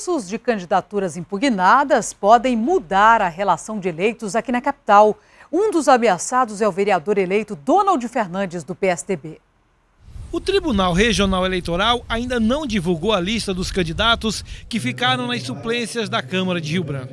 Recursos de candidaturas impugnadas podem mudar a relação de eleitos aqui na capital. Um dos ameaçados é o vereador eleito Donald Fernandes, do PSDB. O Tribunal Regional Eleitoral ainda não divulgou a lista dos candidatos que ficaram nas suplências da Câmara de Rio Branco.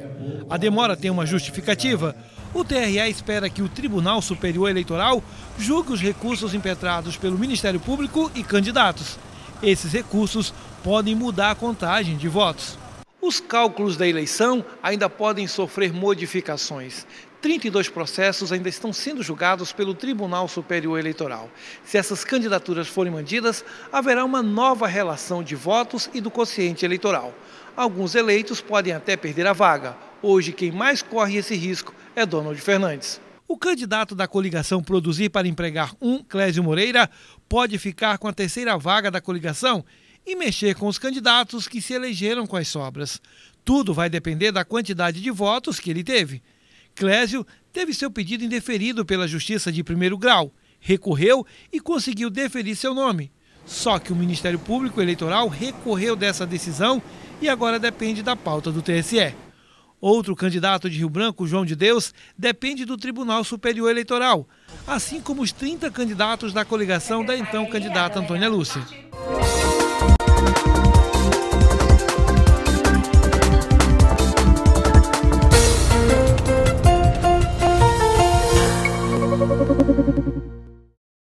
A demora tem uma justificativa. O TRE espera que o Tribunal Superior Eleitoral julgue os recursos impetrados pelo Ministério Público e candidatos. Esses recursos podem mudar a contagem de votos. Os cálculos da eleição ainda podem sofrer modificações. 32 processos ainda estão sendo julgados pelo Tribunal Superior Eleitoral. Se essas candidaturas forem mantidas, haverá uma nova relação de votos e do quociente eleitoral. Alguns eleitos podem até perder a vaga. Hoje, quem mais corre esse risco é Donald Fernandes. O candidato da coligação Produzir para Empregar 1, Clésio Moreira, pode ficar com a terceira vaga da coligação e mexer com os candidatos que se elegeram com as sobras. Tudo vai depender da quantidade de votos que ele teve. Clésio teve seu pedido indeferido pela Justiça de Primeiro Grau, recorreu e conseguiu deferir seu nome. Só que o Ministério Público Eleitoral recorreu dessa decisão e agora depende da pauta do TSE. Outro candidato de Rio Branco, João de Deus, depende do Tribunal Superior Eleitoral, assim como os 30 candidatos da coligação da então candidata Antônia Lúcia.